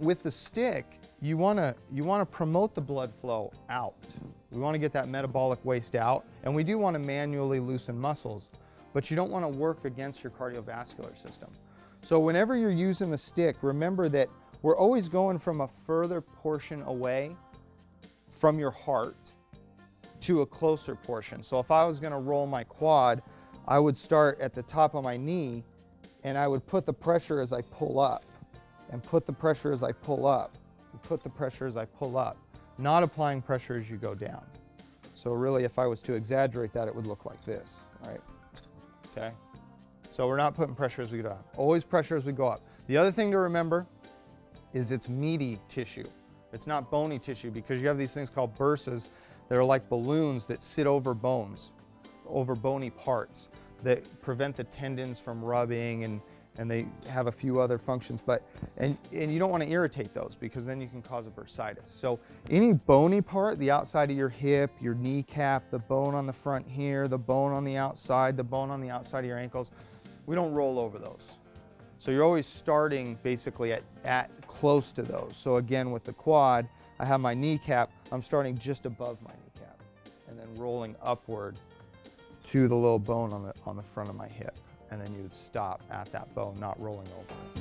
with the stick, you want to promote the blood flow out. We want to get that metabolic waste out, and we do want to manually loosen muscles, but you don't want to work against your cardiovascular system. So whenever you're using the stick, remember that we're always going from a further portion away from your heart to a closer portion. So if I was going to roll my quad, I would start at the top of my knee, and I would put the pressure as I pull up, and put the pressure as I pull up, and put the pressure as I pull up, not applying pressure as you go down. So really, if I was to exaggerate that, it would look like this, right? Okay? So we're not putting pressure as we go up. Always pressure as we go up. The other thing to remember is it's meaty tissue. It's not bony tissue, because you have these things called bursas that are like balloons that sit over bones, over bony parts, that prevent the tendons from rubbing, and they have a few other functions, but and you don't want to irritate those, because then you can cause a bursitis. So any bony part, the outside of your hip, your kneecap, the bone on the front here, the bone on the outside, the bone on the outside of your ankles, we don't roll over those. So you're always starting basically at close to those. So again, with the quad, I have my kneecap, I'm starting just above my kneecap and then rolling upward to the little bone on the front of my hip, and then you would stop at that bone, not rolling over.